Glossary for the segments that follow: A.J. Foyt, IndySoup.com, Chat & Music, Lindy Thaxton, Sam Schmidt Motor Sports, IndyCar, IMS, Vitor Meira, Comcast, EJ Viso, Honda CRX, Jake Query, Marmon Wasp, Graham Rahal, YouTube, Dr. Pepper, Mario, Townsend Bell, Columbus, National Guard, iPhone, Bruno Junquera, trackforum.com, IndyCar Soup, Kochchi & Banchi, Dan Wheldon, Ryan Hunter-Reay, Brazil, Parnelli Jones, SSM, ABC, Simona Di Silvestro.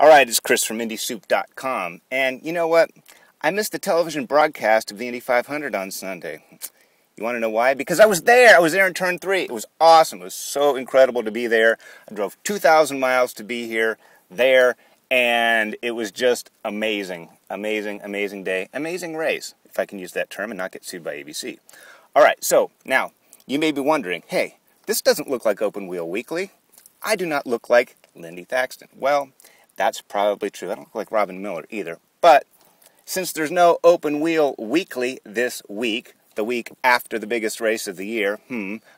All right, it's Chris from IndySoup.com, and you know what? I missed the television broadcast of the Indy 500 on Sunday. You want to know why? Because I was there. I was there in Turn 3. It was awesome. It was so incredible to be there. I drove 2,000 miles to be here, there, and it was just amazing. Amazing, amazing day. Amazing race, if I can use that term and not get sued by ABC. All right, so now, you may be wondering, hey, this doesn't look like Open Wheel Weekly. I do not look like Lindy Thaxton. Well, that's probably true. I don't look like Robin Miller either. But since there's no Open Wheel Weekly this week, the week after the biggest race of the year,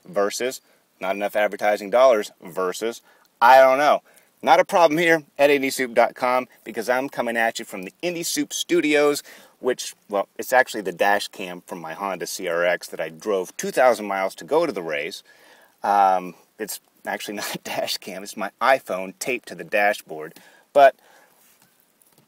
versus not enough advertising dollars versus, I don't know. Not a problem here at IndySoup.com because I'm coming at you from the IndySoup Studios, which, well, it's actually the dash cam from my Honda CRX that I drove 2,000 miles to go to the race. It's actually not a dash cam. It's my iPhone taped to the dashboard. But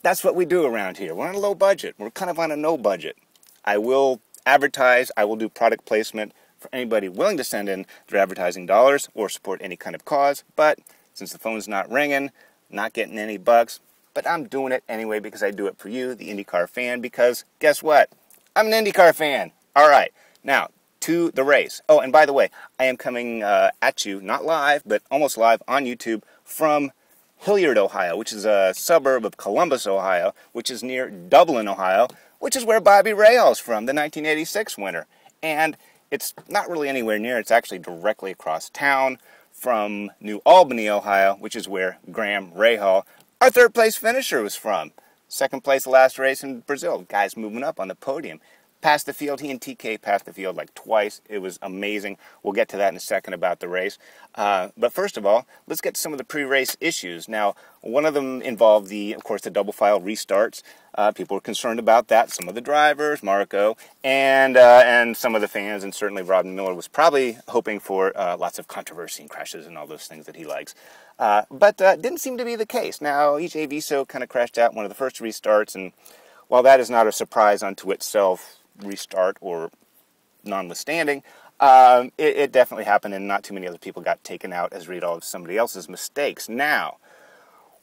that's what we do around here. We're on a low budget. We're kind of on a no budget. I will advertise. I will do product placement for anybody willing to send in their advertising dollars or support any kind of cause. But since the phone's not ringing, not getting any bucks, but I'm doing it anyway because I do it for you, the IndyCar fan, because guess what? I'm an IndyCar fan. All right. Now, to the race. Oh, and by the way, I am coming at you, not live, but almost live on YouTube from Hilliard, Ohio, which is a suburb of Columbus, Ohio, which is near Dublin, Ohio, which is where Bobby Rahal's from, the 1986 winner. And it's not really anywhere near. It's actually directly across town from New Albany, Ohio, which is where Graham Rahal, our third-place finisher, was from. Second place last race in Brazil. Guys moving up on the podium. Passed the field. He and TK passed the field like twice. It was amazing. We'll get to that in a second about the race. But first of all, let's get to some of the pre-race issues. Now, one of them involved, of course, the double file restarts. People were concerned about that. Some of the drivers, Marco, and some of the fans, and certainly Robin Miller was probably hoping for lots of controversy and crashes and all those things that he likes. But didn't seem to be the case. Now, EJ Viso kind of crashed out in one of the first restarts, and while that is not a surprise unto itself, restart or notwithstanding, it definitely happened, and not too many other people got taken out as a result of somebody else's mistakes. Now,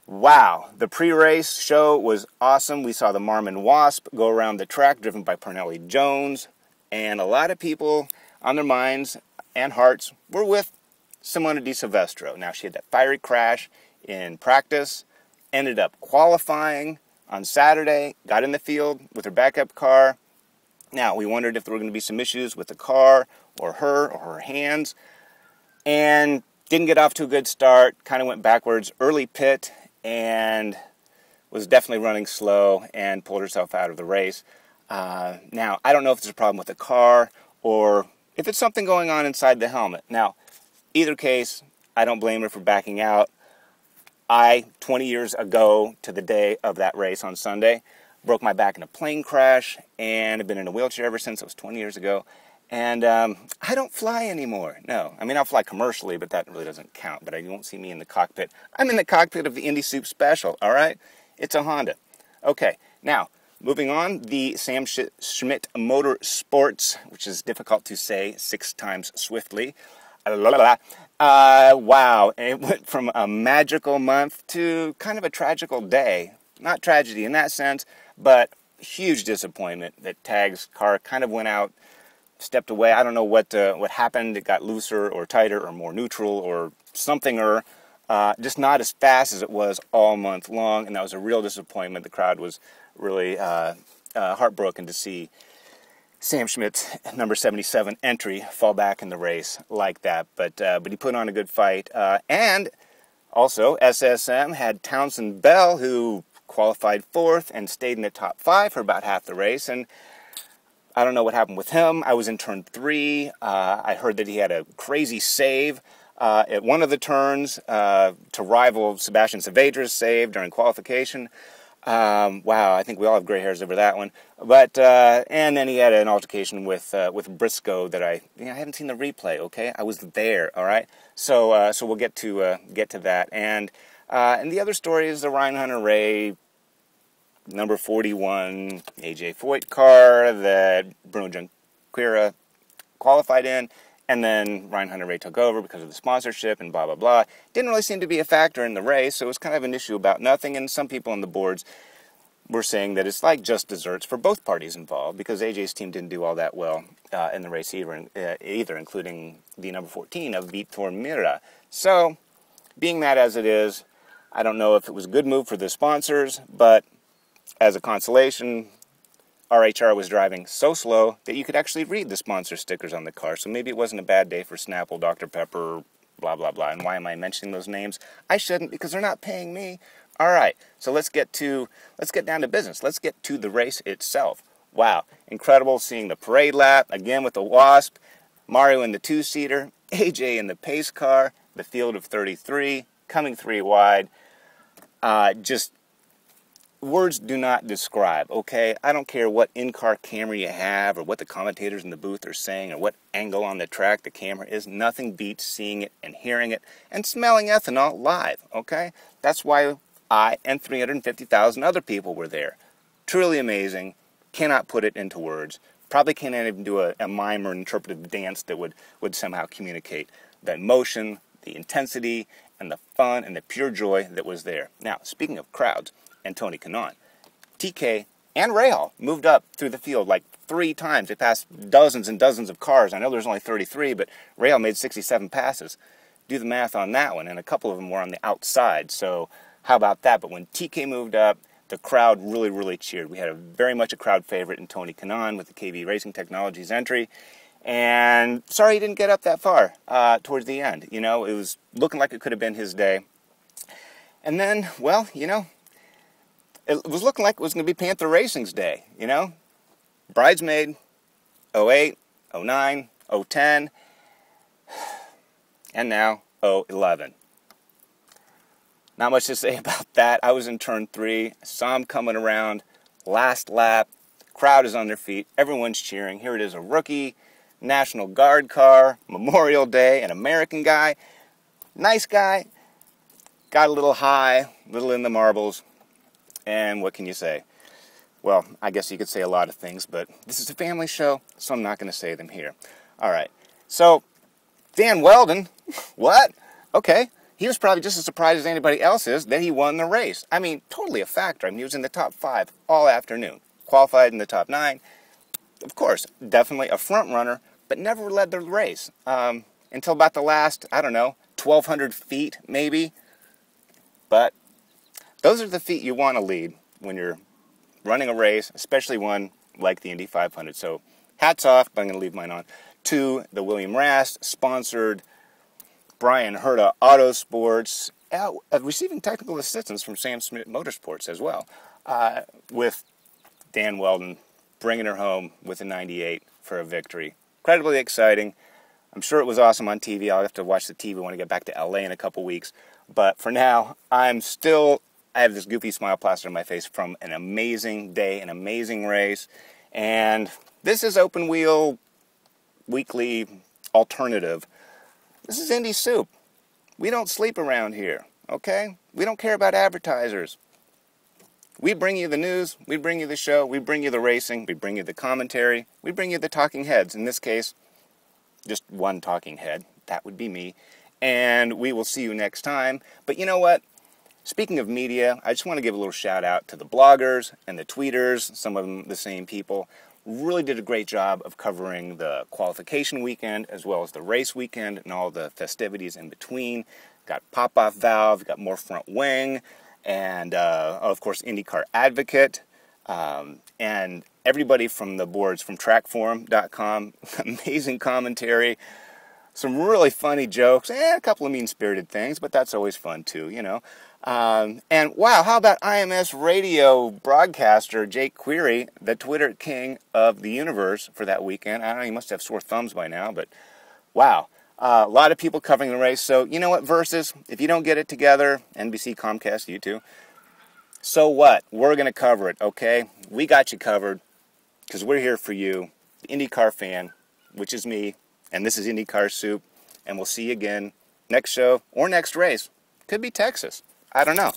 wow, the pre-race show was awesome. We saw the Marmon Wasp go around the track, driven by Parnelli Jones, and a lot of people on their minds and hearts were with Simona Di Silvestro. Now, she had that fiery crash in practice, ended up qualifying on Saturday, got in the field with her backup car. Now, we wondered if there were going to be some issues with the car or her hands, and didn't get off to a good start, kind of went backwards, early pit, and was definitely running slow and pulled herself out of the race. Now, I don't know if there's a problem with the car or if it's something going on inside the helmet. Now, either case, I don't blame her for backing out. I, 20 years ago to the day of that race on Sunday, broke my back in a plane crash, and have been in a wheelchair ever since. It was 20 years ago. And I don't fly anymore. No, I mean, I'll fly commercially, but that really doesn't count. But you won't see me in the cockpit. I'm in the cockpit of the Indy Soup Special, all right? It's a Honda. Okay, now, moving on, the Sam Schmidt Motor Sports, which is difficult to say 6 times swiftly. Wow, and it went from a magical month to kind of a tragical day. Not tragedy in that sense, but huge disappointment that Tag's car kind of went out, stepped away. I don't know what happened. It got looser or tighter or more neutral or something, or just not as fast as it was all month long, and that was a real disappointment. The crowd was really heartbroken to see Sam Schmidt's number 77 entry fall back in the race like that, but he put on a good fight. And also, SSM had Townsend Bell, who qualified 4th and stayed in the top 5 for about half the race, and I don't know what happened with him. I was in turn 3. I heard that he had a crazy save at one of the turns to rival Sebastian Saavedra's save during qualification. Wow, I think we all have gray hairs over that one. But and then he had an altercation with Briscoe that I haven't seen the replay. Okay, I was there. All right, so so we'll get to that. And the other story is the Ryan Hunter-Reay number 41 A.J. Foyt car that Bruno Junquera qualified in, And then Ryan Hunter-Reay took over because of the sponsorship and blah, blah, blah. Didn't really seem to be a factor in the race, so it was kind of an issue about nothing. And some people on the boards were saying that it's like just desserts for both parties involved, because AJ's team didn't do all that well in the race either, including the number 14 of Vitor Meira. So, being that as it is, I don't know if it was a good move for the sponsors, but as a consolation, RHR was driving so slow that you could actually read the sponsor stickers on the car, so maybe it wasn't a bad day for Snapple, Dr. Pepper, blah, blah, blah. And why am I mentioning those names? I shouldn't, because they're not paying me. All right, so let's get down to business. Let's get to the race itself. Wow, incredible seeing the parade lap, again with the Wasp, Mario in the two-seater, AJ in the pace car, the field of 33, coming three wide, just... words do not describe, okay? I don't care what in-car camera you have or what the commentators in the booth are saying or what angle on the track the camera is. Nothing beats seeing it and hearing it and smelling ethanol live, okay? That's why I and 350,000 other people were there. Truly amazing. Cannot put it into words. Probably can't even do a mime or interpretive dance that would somehow communicate the emotion, the intensity, and the fun and the pure joy that was there. Now, speaking of crowds... and Tony Kanaan, TK and Rahal moved up through the field like three times. They passed dozens and dozens of cars. I know there's only 33, but Rahal made 67 passes. Do the math on that one, and a couple of them were on the outside, so how about that? But when TK moved up, the crowd really, really cheered. We had a very much a crowd favorite in Tony Kanaan with the KV Racing Technologies entry, and sorry he didn't get up that far towards the end. You know, it was looking like it could have been his day. And then, well, you know, it was looking like it was going to be Panther Racing's day, you know? Bridesmaid, 08, 09, 010, and now 011. Not much to say about that. I was in turn 3. I saw him coming around. Last lap. The crowd is on their feet. Everyone's cheering. Here it is, a rookie, National Guard car, Memorial Day, an American guy. Nice guy. Got a little high, little in the marbles. And what can you say? Well, I guess you could say a lot of things, but this is a family show, so I'm not going to say them here. All right. So, Dan Wheldon, what? Okay. He was probably just as surprised as anybody else is that he won the race. I mean, totally a factor. I mean, he was in the top 5 all afternoon. Qualified in the top 9. Of course, definitely a front runner, but never led the race until about the last, I don't know, 1,200 feet maybe. But... those are the feet you want to lead when you're running a race, especially one like the Indy 500. So hats off, but I'm going to leave mine on, to the William Rast-sponsored Brian Herta Autosports, receiving technical assistance from Sam Schmidt Motor Sports as well, with Dan Wheldon bringing her home with a 98 for a victory. Incredibly exciting. I'm sure it was awesome on TV. I'll have to watch the TV when I get back to LA in a couple weeks. But for now, I have this goofy smile plastered on my face from an amazing day, an amazing race. And this is Open Wheel Weekly Alternative. This is Indy Soup. We don't sleep around here, okay? We don't care about advertisers. We bring you the news, we bring you the show, we bring you the racing, we bring you the commentary, we bring you the talking heads. In this case, just one talking head. That would be me. And we will see you next time. But you know what? Speaking of media, I just want to give a little shout out to the bloggers and the tweeters, some of them the same people. Really did a great job of covering the qualification weekend as well as the race weekend and all the festivities in between. Got Pop-Off Valve, got More Front Wing, and of course IndyCar Advocate, and everybody from the boards from trackforum.com. Amazing commentary. Some really funny jokes, and a couple of mean-spirited things, but that's always fun too, you know. And wow, how about IMS radio broadcaster Jake Query, the Twitter king of the universe for that weekend. I don't know, he must have sore thumbs by now, but wow. A lot of people covering the race, so you know what, Versus, if you don't get it together, NBC, Comcast, you two, so what? We're going to cover it, okay? We got you covered, because we're here for you, the IndyCar fan, which is me, and this is IndyCar Soup, and we'll see you again next show or next race. Could be Texas. I don't know.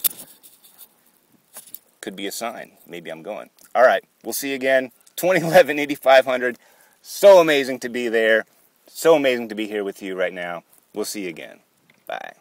Could be a sign. Maybe I'm going. All right, we'll see you again. 2011 Indy 500. So amazing to be there. So amazing to be here with you right now. We'll see you again. Bye.